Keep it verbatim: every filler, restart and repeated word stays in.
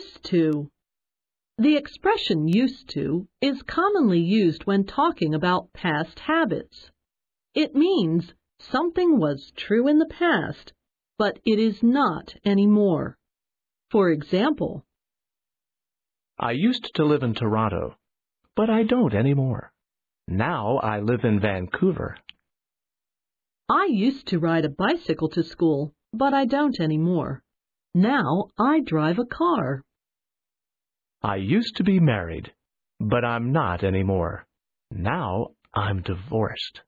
used to. The expression used to is commonly used when talking about past habits. It means something was true in the past, but it is not anymore. For example, I used to live in Toronto, but I don't anymore. Now I live in Vancouver. I used to ride a bicycle to school, but I don't anymore. Now I drive a car. I used to be married, but I'm not anymore. Now I'm divorced.